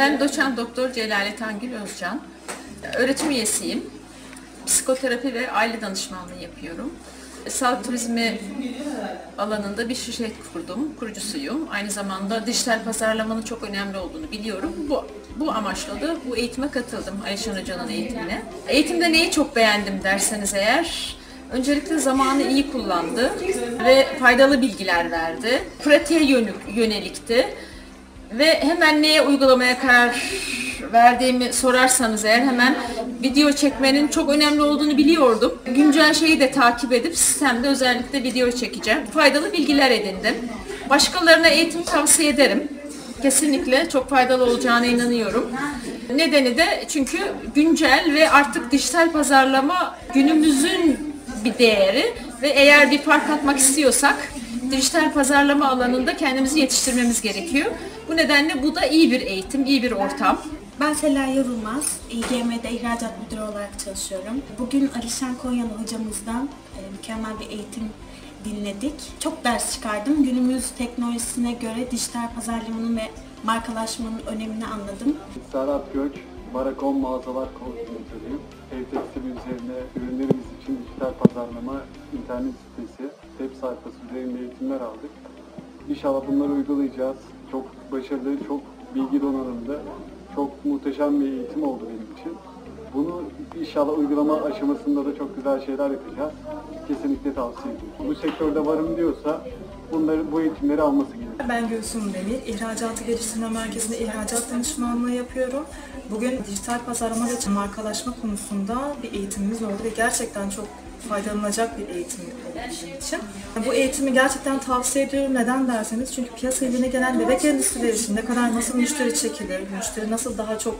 Ben doçent doktor Celal Tangül Özcan. Öğretim üyesiyim. Psikoterapi ve aile danışmanlığı yapıyorum. Sağlık turizmi alanında bir şirket kurdum, kurucusuyum. Aynı zamanda dijital pazarlamanın çok önemli olduğunu biliyorum. Bu amaçla da bu eğitime katıldım, Ayşan Hoca'nın eğitimine. Eğitimde neyi çok beğendim derseniz eğer, öncelikle zamanı iyi kullandı ve faydalı bilgiler verdi. Pratiğe yönelikti ve hemen neye uygulamaya karar verdiğimi sorarsanız eğer hemen video çekmenin çok önemli olduğunu biliyordum. Güncel şeyi de takip edip sistemde özellikle video çekeceğim. Faydalı bilgiler edindim. Başkalarına eğitim tavsiye ederim. Kesinlikle çok faydalı olacağına inanıyorum. Nedeni de çünkü güncel ve artık dijital pazarlama günümüzün bir değeri ve eğer bir fark atmak istiyorsak dijital pazarlama alanında kendimizi yetiştirmemiz gerekiyor. Bu nedenle bu da iyi bir eğitim, iyi bir ortam. Ben Selay Yorulmaz, EGM'de ihracat müdürü olarak çalışıyorum. Bugün Alişan Konyalı hocamızdan mükemmel bir eğitim dinledik. Çok ders çıkardım. Günümüz teknolojisine göre dijital pazarlamanın ve markalaşmanın önemini anladım. Serhat Göç, Barakon Mağazalar Kondisi müdürüyüm. HTS üzerine ürünlerimiz için dijital pazarlama, internet sitesi, web sayfası üzerinde eğitimler aldık. İnşallah bunları uygulayacağız. Çok başarılı, çok bilgi donanımlı. Çok muhteşem bir eğitim oldu benim için. Bunu inşallah uygulama aşamasında da çok güzel şeyler yapacağız. Kesinlikle tavsiye ediyorum. Bu sektörde varım diyorsa bu eğitimleri alması gerekiyor. Ben Gülsüm Demir, İhracatı Geliştirme Merkezi'nde ihracat danışmanlığı yapıyorum. Bugün dijital pazarlama ve markalaşma konusunda bir eğitimimiz oldu ve gerçekten çok faydalanacak bir eğitim olduğu için. Bu eğitimi gerçekten tavsiye ediyorum. Neden derseniz çünkü piyasa eline gelen bebek endüstrileri için ne kadar nasıl müşteri çekilir, müşteri nasıl daha çok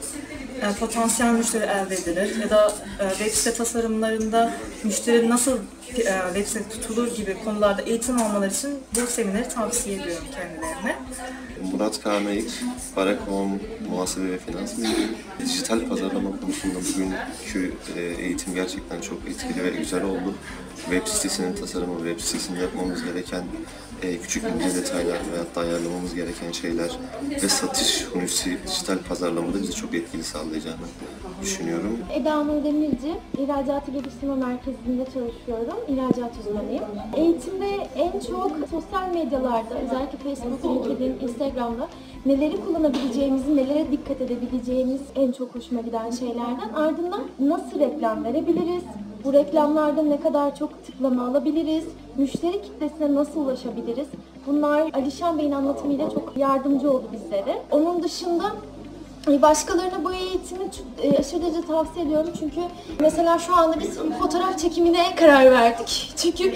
potansiyel müşteri elde edilir ya da web site tasarımlarında müşteri nasıl web site tutulur gibi konularda eğitim almaları için bu semineri tavsiye ediyorum kendilerine. Murat Kamey, Barakon Muhasebe ve Finans. Dijital pazarlama konusunda bugünkü eğitim gerçekten çok etkili ve güzel oldu. Web sitesinin tasarımı, web sitesini yapmamız gereken küçük ince detaylar ve hatta ayarlamamız gereken şeyler ve satış hususi dijital pazarlamada bizi çok etkili sağlayacağını düşünüyorum. Eda Han Demirci, İhracatı Geliştirme Merkezi'nde çalışıyorum. İhracat uzmanıyım. Eğitimde en çok sosyal medyalarda, özellikle Facebook, LinkedIn, Instagram'da neleri kullanabileceğimizi, nelere dikkat edebileceğimiz en çok hoşuma giden şeylerden. Ardından nasıl reklam verebiliriz? Bu reklamlarda ne kadar çok tıklama alabiliriz? Müşteri kitlesine nasıl ulaşabiliriz? Bunlar Alişan Bey'in anlatımıyla çok yardımcı oldu bizlere. Onun dışında başkalarına bu eğitimi aşırı derece tavsiye ediyorum çünkü mesela şu anda biz fotoğraf çekimine karar verdik. Çünkü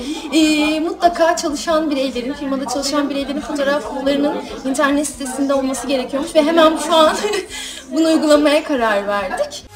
mutlaka çalışan bireylerin, firmada çalışan bireylerin fotoğraflarının internet sitesinde olması gerekiyormuş ve hemen şu an bunu uygulamaya karar verdik.